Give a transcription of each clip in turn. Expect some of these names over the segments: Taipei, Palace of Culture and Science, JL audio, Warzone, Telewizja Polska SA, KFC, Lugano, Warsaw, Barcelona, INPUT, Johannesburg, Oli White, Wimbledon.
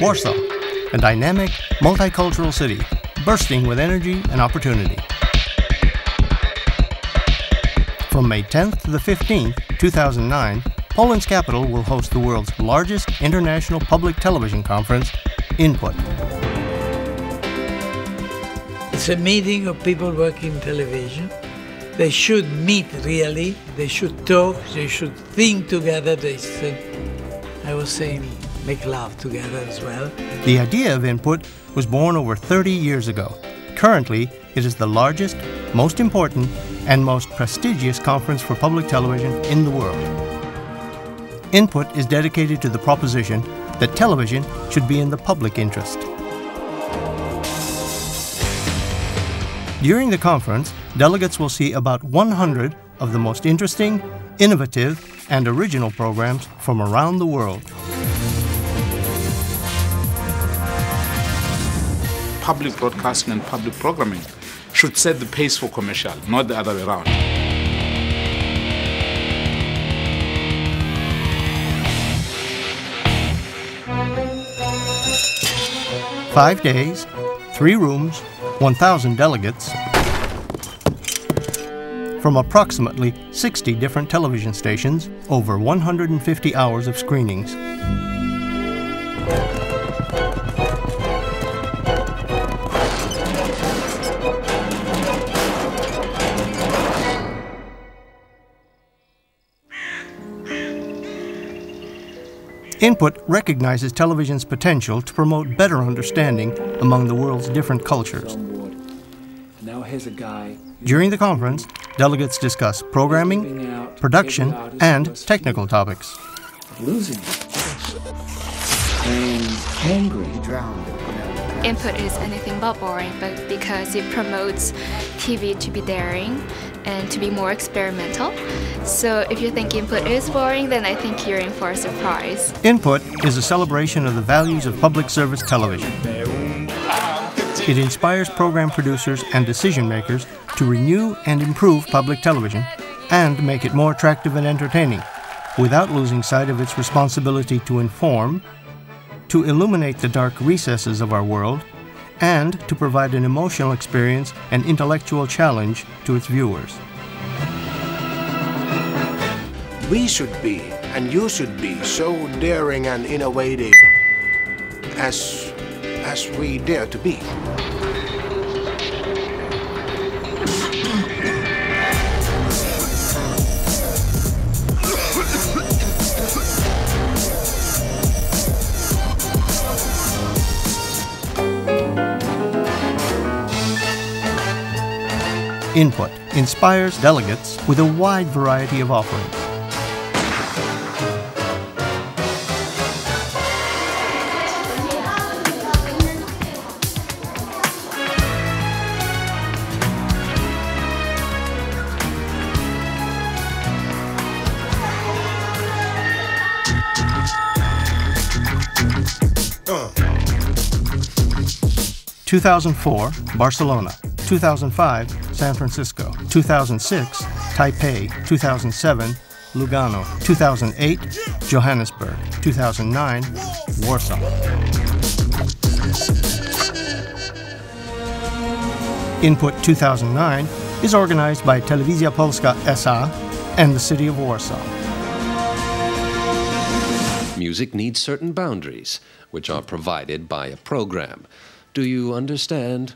Warsaw, a dynamic, multicultural city, bursting with energy and opportunity. From May 10th to the 15th, 2009, Poland's capital will host the world's largest international public television conference, Input. It's a meeting of people working in television. They should meet really, they should talk, they should think together, they should, I was saying, make love together as well. The idea of Input was born over 30 years ago. Currently, it is the largest, most important, and most prestigious conference for public television in the world. Input is dedicated to the proposition that television should be in the public interest. During the conference, delegates will see about 100 of the most interesting, innovative, and original programs from around the world. Public broadcasting and public programming should set the pace for commercial, not the other way around. Five days, three rooms, 1,000 delegates from approximately 60 different television stations, over 150 hours of screenings. Input recognizes television's potential to promote better understanding among the world's different cultures. During the conference, delegates discuss programming, production, and technical topics. Input is anything but boring, but because it promotes TV to be daring and to be more experimental. So if you think Input is boring, then I think you're in for a surprise. Input is a celebration of the values of public service television. It inspires program producers and decision makers to renew and improve public television and make it more attractive and entertaining without losing sight of its responsibility to inform, to illuminate the dark recesses of our world, and to provide an emotional experience and intellectual challenge to its viewers. We should be, and you should be, so daring and innovative as we dare to be. Input inspires delegates with a wide variety of offerings. Mm. 2004, Barcelona. 2005, San Francisco. 2006, Taipei. 2007, Lugano. 2008, Johannesburg. 2009, Warsaw. Input 2009 is organized by Telewizja Polska SA and the city of Warsaw. Music needs certain boundaries, which are provided by a program. Do you understand?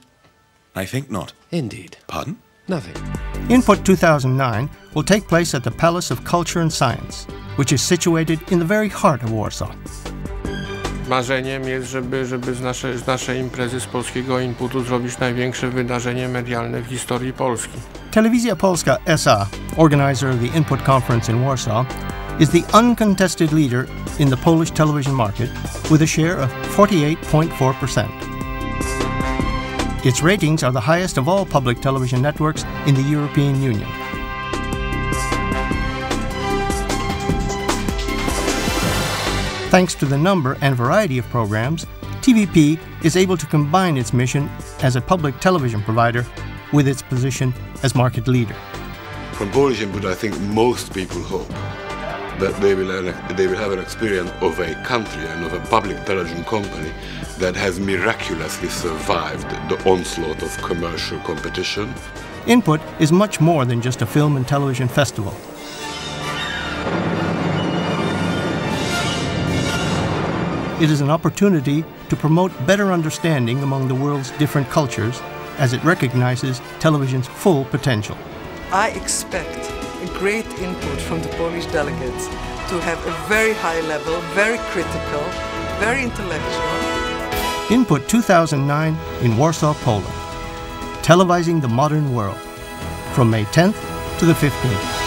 I think not. Indeed. Pardon? Nothing. Input 2009 will take place at the Palace of Culture and Science, which is situated in the very heart of Warsaw. Marzeniem jest, żeby z naszej imprezy z polskiego Inputu zrobić największe wydarzenie medialne w historii Polski. Telewizja Polska SA, organizer of the Input Conference in Warsaw, is the uncontested leader in the Polish television market with a share of 48.4%. Its ratings are the highest of all public television networks in the European Union. Thanks to the number and variety of programs, TVP is able to combine its mission as a public television provider with its position as market leader. From Polish Input, I think most people hope that they will have an experience of a country and of a public television company that has miraculously survived the onslaught of commercial competition. Input is much more than just a film and television festival. It is an opportunity to promote better understanding among the world's different cultures as it recognizes television's full potential. I expect a great input from the Polish delegates to have a very high level, very critical, very intellectual. Input 2009 in Warsaw, Poland. Televising the modern world from May 10th to the 15th.